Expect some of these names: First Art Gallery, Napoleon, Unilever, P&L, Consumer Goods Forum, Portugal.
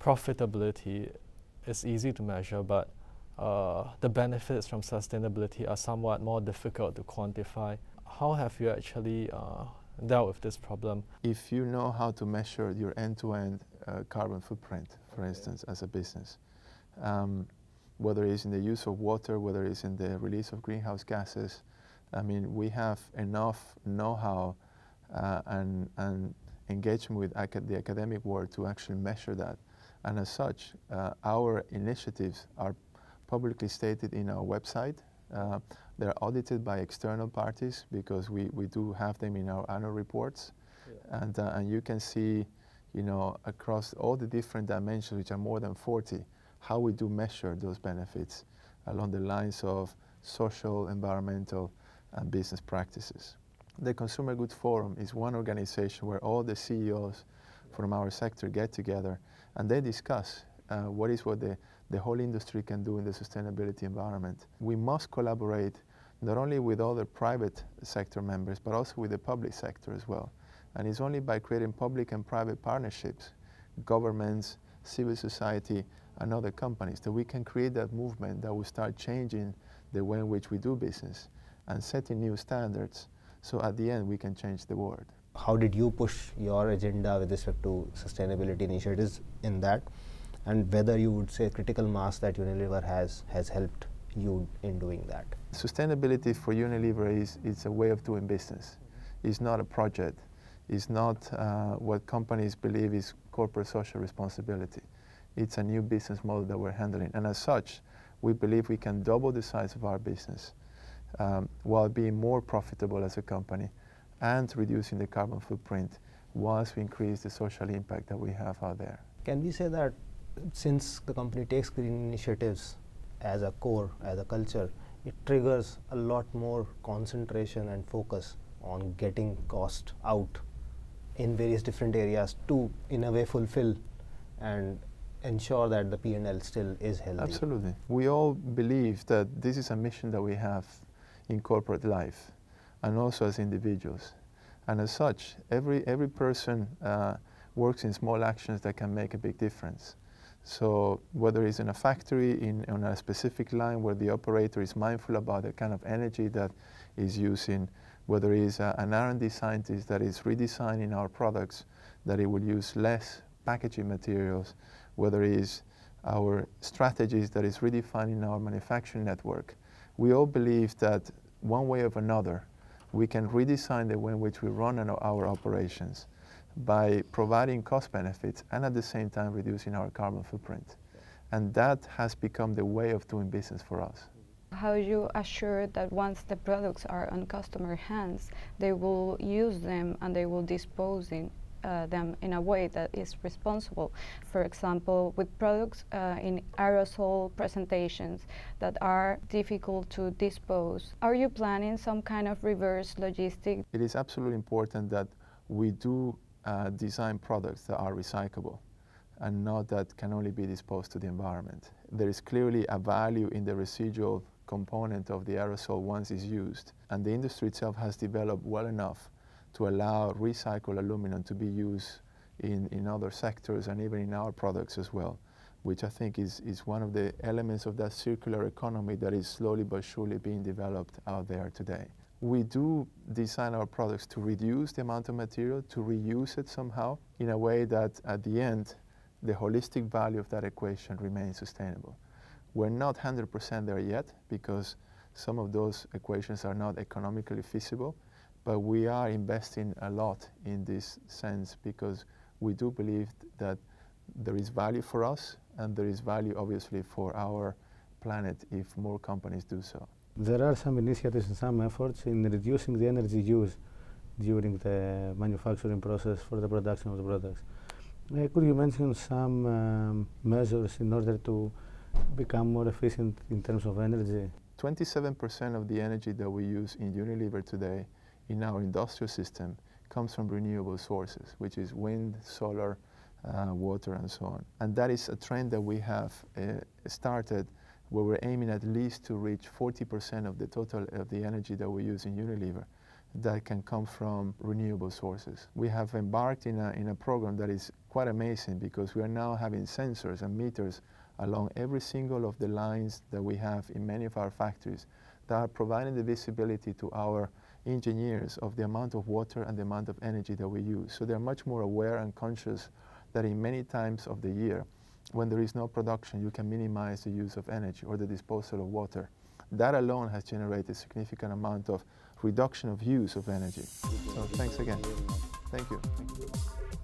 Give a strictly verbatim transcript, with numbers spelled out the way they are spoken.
profitability is easy to measure, but uh, the benefits from sustainability are somewhat more difficult to quantify. How have you actually uh, dealt with this problem? If you know how to measure your end-to-end uh, carbon footprint, for instance, as a business, um, whether it's in the use of water, whether it's in the release of greenhouse gases, I mean, we have enough know-how uh, and, and engagement with acad the academic world to actually measure that. And as such, uh, our initiatives are publicly stated in our website. Uh, they're audited by external parties because we, we do have them in our annual reports. Yeah. And, uh, and you can see, you know, across all the different dimensions, which are more than forty, how we do measure those benefits along the lines of social, environmental, and business practices. The Consumer Goods Forum is one organization where all the C E Os from our sector get together and they discuss uh, what is what the, the whole industry can do in the sustainability environment. We must collaborate not only with other private sector members, but also with the public sector as well. And it's only by creating public and private partnerships, governments, civil society, and other companies, that we can create that movement that will start changing the way in which we do business and setting new standards, so at the end we can change the world. How did you push your agenda with respect to sustainability initiatives in that, and whether you would say critical mass that Unilever has has helped you in doing that? Sustainability for Unilever is it's a way of doing business. It's not a project. It's not uh, what companies believe is corporate social responsibility. It's a new business model that we're handling, and as such, we believe we can double the size of our business um, while being more profitable as a company and reducing the carbon footprint whilst we increase the social impact that we have out there. Can we say that since the company takes green initiatives as a core, as a culture, it triggers a lot more concentration and focus on getting cost out in various different areas to, in a way, fulfill and ensure that the P and L still is healthy? Absolutely. We all believe that this is a mission that we have in corporate life and also as individuals. And as such, every, every person uh, works in small actions that can make a big difference. So whether it's in a factory, in, on a specific line where the operator is mindful about the kind of energy that is using, whether it's uh, an R and D scientist that is redesigning our products, that it will use less packaging materials, whether it is our strategies that is redefining our manufacturing network. We all believe that one way or another, we can redesign the way in which we run our operations by providing cost benefits and at the same time reducing our carbon footprint. And that has become the way of doing business for us. How you assure that once the products are on customer hands, they will use them and they will dispose in Uh, them in a way that is responsible. For example, with products uh, in aerosol presentations that are difficult to dispose, are you planning some kind of reverse logistics? It is absolutely important that we do uh, design products that are recyclable and not that can only be disposed to the environment. There is clearly a value in the residual component of the aerosol once it's used, and the industry itself has developed well enough to allow recycled aluminum to be used in, in other sectors and even in our products as well, which I think is, is one of the elements of that circular economy that is slowly but surely being developed out there today. We do design our products to reduce the amount of material, to reuse it somehow, in a way that at the end, the holistic value of that equation remains sustainable. We're not one hundred percent there yet because some of those equations are not economically feasible. But we are investing a lot in this sense because we do believe that there is value for us, and there is value obviously for our planet if more companies do so. There are some initiatives and some efforts in reducing the energy use during the manufacturing process for the production of the products. Uh, could you mention some um, measures in order to become more efficient in terms of energy? twenty-seven percent of the energy that we use in Unilever today in our industrial system comes from renewable sources, which is wind, solar, uh, water, and so on. And that is a trend that we have uh, started, where we're aiming at least to reach forty percent of the total of the energy that we use in Unilever that can come from renewable sources. We have embarked in a, in a program that is quite amazing, because we are now having sensors and meters along every single of the lines that we have in many of our factories that are providing the visibility to our engineers of the amount of water and the amount of energy that we use. So they're much more aware and conscious that in many times of the year, when there is no production, you can minimize the use of energy or the disposal of water. That alone has generated a significant amount of reduction of use of energy. So thanks again. Thank you. Thank you.